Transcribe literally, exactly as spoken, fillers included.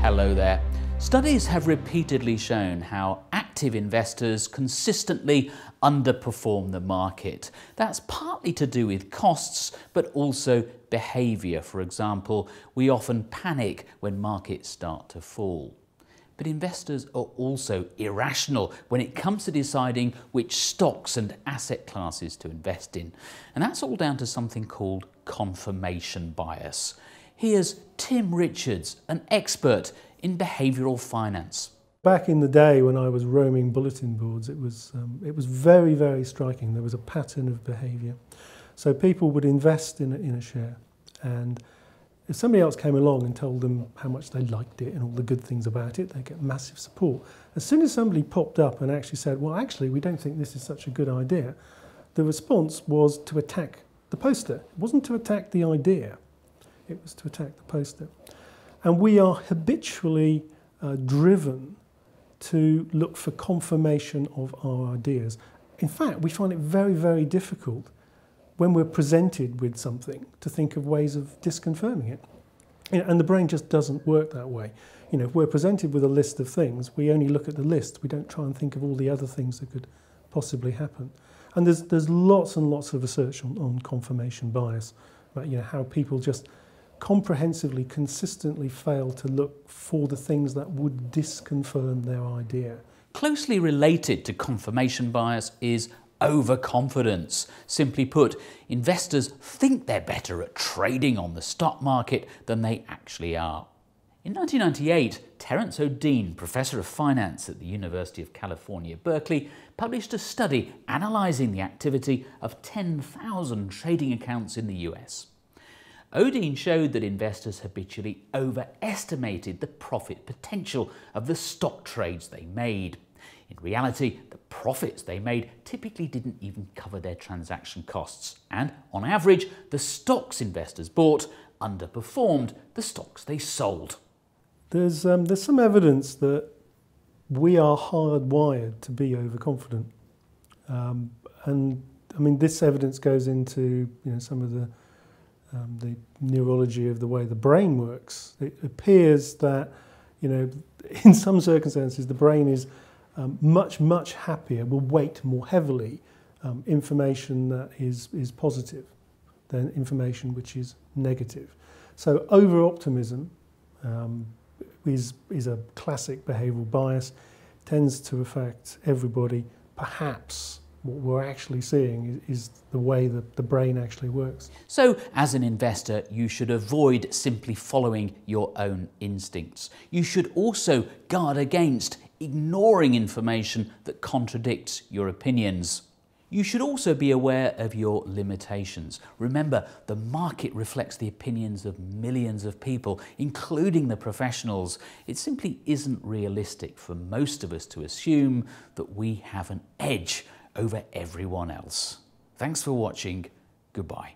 Hello there. Studies have repeatedly shown how active investors consistently underperform the market. That's partly to do with costs, but also behaviour. For example, we often panic when markets start to fall. But investors are also irrational when it comes to deciding which stocks and asset classes to invest in. And that's all down to something called confirmation bias. Here's Tim Richards, an expert in behavioural finance. Back in the day when I was roaming bulletin boards, it was, um, it was very, very striking. There was a pattern of behaviour. So people would invest in a, in a share, and if somebody else came along and told them how much they liked it and all the good things about it, they'd get massive support. As soon as somebody popped up and actually said, well, actually, we don't think this is such a good idea, the response was to attack the poster. It wasn't to attack the idea. It was to attack the poster. And we are habitually uh, driven to look for confirmation of our ideas. In fact, we find it very, very difficult when we're presented with something to think of ways of disconfirming it. And the brain just doesn't work that way. You know, if we're presented with a list of things, we only look at the list. We don't try and think of all the other things that could possibly happen. And there's, there's lots and lots of research on, on confirmation bias, about, you know, how people just comprehensively, consistently fail to look for the things that would disconfirm their idea. Closely related to confirmation bias is overconfidence. Simply put, investors think they're better at trading on the stock market than they actually are. In nineteen ninety-eight, Terrance Odean, Professor of Finance at the University of California, Berkeley, published a study analysing the activity of ten thousand trading accounts in the U S. Odean showed that investors habitually overestimated the profit potential of the stock trades they made. In reality, the profits they made typically didn't even cover their transaction costs, and on average, the stocks investors bought underperformed the stocks they sold. There's, um, there's some evidence that we are hardwired to be overconfident, um, and I mean this evidence goes into you know some of the Um, the neurology of the way the brain works. It appears that, you know, in some circumstances the brain is um, much, much happier, will weight more heavily um, information that is, is positive than information which is negative. So over-optimism um, is, is a classic behavioural bias, tends to affect everybody. Perhaps what we're actually seeing is the way that the brain actually works. So, as an investor, you should avoid simply following your own instincts. You should also guard against ignoring information that contradicts your opinions. You should also be aware of your limitations. Remember, the market reflects the opinions of millions of people, including the professionals. It simply isn't realistic for most of us to assume that we have an edge over everyone else. Thanks for watching. Goodbye.